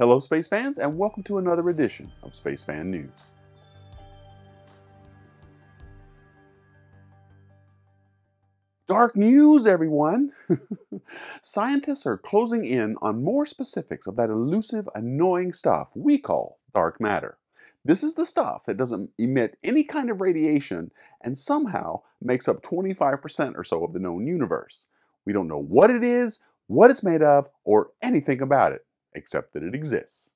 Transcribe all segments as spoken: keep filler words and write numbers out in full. Hello space fans, and welcome to another edition of Space Fan News. Dark news, everyone! Scientists are closing in on more specifics of that elusive, annoying stuff we call dark matter. This is the stuff that doesn't emit any kind of radiation and somehow makes up twenty-five percent or so of the known universe. We don't know what it is, what it's made of, or anything about it, except that it exists.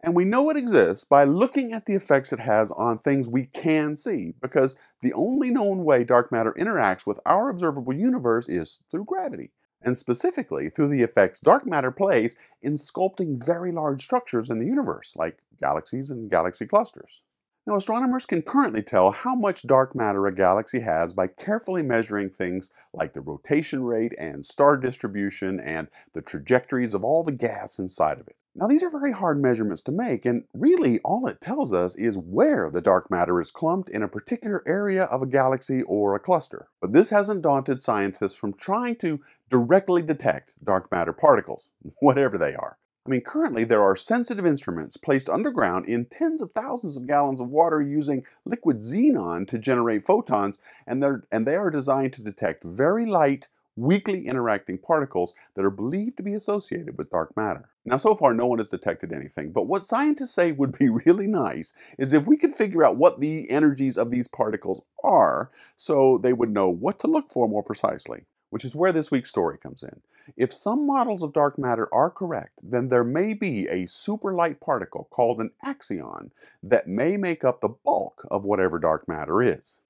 And we know it exists by looking at the effects it has on things we can see, because the only known way dark matter interacts with our observable universe is through gravity, and specifically through the effects dark matter plays in sculpting very large structures in the universe, like galaxies and galaxy clusters. Now, astronomers can currently tell how much dark matter a galaxy has by carefully measuring things like the rotation rate and star distribution and the trajectories of all the gas inside of it. Now, these are very hard measurements to make, and really all it tells us is where the dark matter is clumped in a particular area of a galaxy or a cluster. But this hasn't daunted scientists from trying to directly detect dark matter particles, whatever they are. I mean, currently there are sensitive instruments placed underground in tens of thousands of gallons of water using liquid xenon to generate photons, and, they're, and they are designed to detect very light, weakly interacting particles that are believed to be associated with dark matter. Now, so far no one has detected anything, but what scientists say would be really nice is if we could figure out what the energies of these particles are, so they would know what to look for more precisely. Which is where this week's story comes in. If some models of dark matter are correct, then there may be a superlight particle called an axion that may make up the bulk of whatever dark matter is.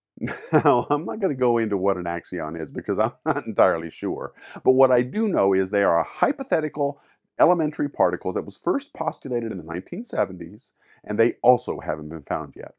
Now, I'm not going to go into what an axion is because I'm not entirely sure, but what I do know is they are a hypothetical elementary particle that was first postulated in the nineteen seventies, and they also haven't been found yet.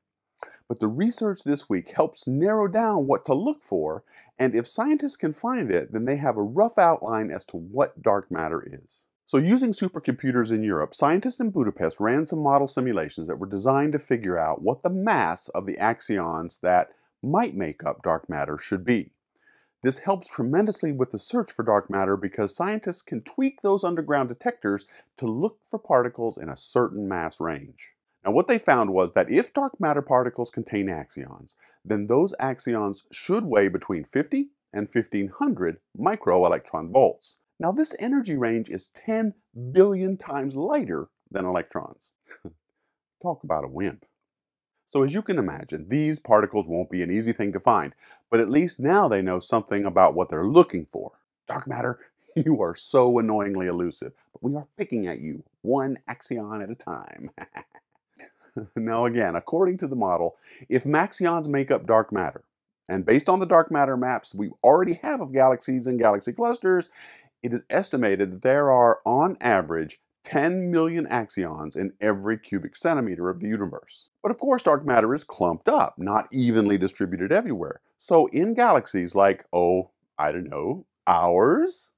But the research this week helps narrow down what to look for, and if scientists can find it, then they have a rough outline as to what dark matter is. So using supercomputers in Europe, scientists in Budapest ran some model simulations that were designed to figure out what the mass of the axions that might make up dark matter should be. This helps tremendously with the search for dark matter because scientists can tweak those underground detectors to look for particles in a certain mass range. Now, what they found was that if dark matter particles contain axions, then those axions should weigh between fifty and fifteen hundred microelectron volts. Now, this energy range is ten billion times lighter than electrons. Talk about a wimp. So as you can imagine, these particles won't be an easy thing to find, but at least now they know something about what they're looking for. Dark matter, you are so annoyingly elusive, but we are picking at you one axion at a time. Now again, according to the model, if axions make up dark matter, and based on the dark matter maps we already have of galaxies and galaxy clusters, it is estimated that there are, on average, ten million axions in every cubic centimeter of the universe. But of course, dark matter is clumped up, not evenly distributed everywhere. So in galaxies like, oh, I don't know, ours,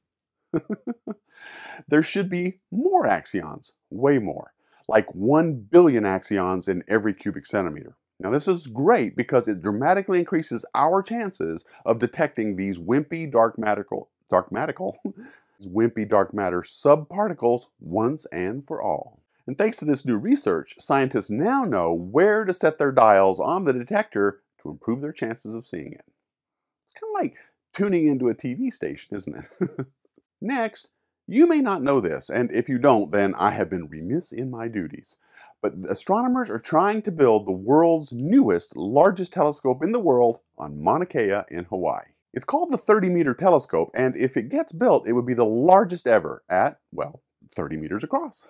there should be more axions, way more. Like one billion axions in every cubic centimeter. Now, this is great because it dramatically increases our chances of detecting these wimpy dark matter, dark matter, wimpy dark matter subparticles once and for all. And thanks to this new research, scientists now know where to set their dials on the detector to improve their chances of seeing it. It's kind of like tuning into a T V station, isn't it? Next, you may not know this, and if you don't, then I have been remiss in my duties. But astronomers are trying to build the world's newest, largest telescope in the world on Mauna Kea in Hawaii. It's called the thirty meter telescope, and if it gets built, it would be the largest ever at, well, thirty meters across.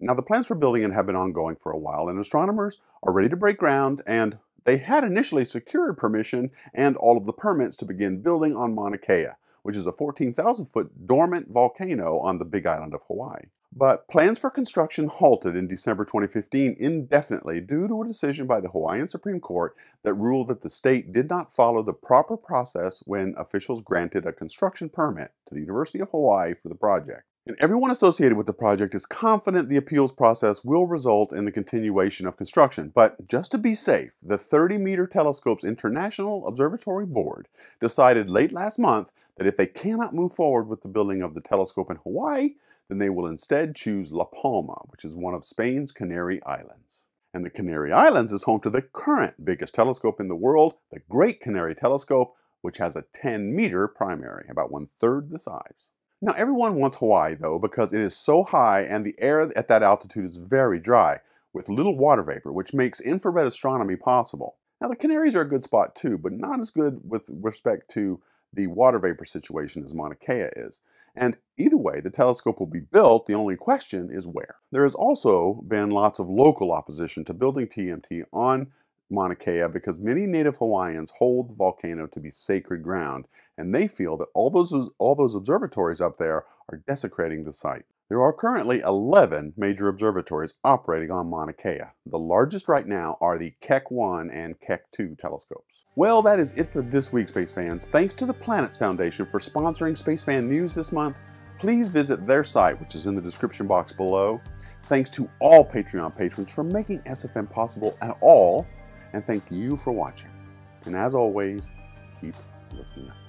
Now, the plans for building it have been ongoing for a while, and astronomers are ready to break ground, and they had initially secured permission and all of the permits to begin building on Mauna Kea, which is a fourteen thousand foot dormant volcano on the Big Island of Hawaii. But plans for construction halted in December twenty fifteen indefinitely due to a decision by the Hawaiian Supreme Court that ruled that the state did not follow the proper process when officials granted a construction permit to the University of Hawaii for the project. And everyone associated with the project is confident the appeals process will result in the continuation of construction. But just to be safe, the thirty meter Telescope's International Observatory Board decided late last month that if they cannot move forward with the building of the telescope in Hawaii, then they will instead choose La Palma, which is one of Spain's Canary Islands. And the Canary Islands is home to the current biggest telescope in the world, the Great Canary Telescope, which has a ten meter primary, about one third the size. Now everyone wants Hawaii though, because it is so high and the air at that altitude is very dry, with little water vapor, which makes infrared astronomy possible. Now the Canaries are a good spot too, but not as good with respect to the water vapor situation as Mauna Kea is. And either way, the telescope will be built. The only question is where. There has also been lots of local opposition to building T M T on Mauna Kea because many native Hawaiians hold the volcano to be sacred ground, and they feel that all those, all those observatories up there are desecrating the site. There are currently eleven major observatories operating on Mauna Kea. The largest right now are the Keck one and Keck two telescopes. Well, that is it for this week, Space Fans. Thanks to the Planets Foundation for sponsoring Space Fan News this month. Please visit their site, which is in the description box below. Thanks to all Patreon patrons for making S F N possible at all, and thank you for watching. And as always, keep looking up.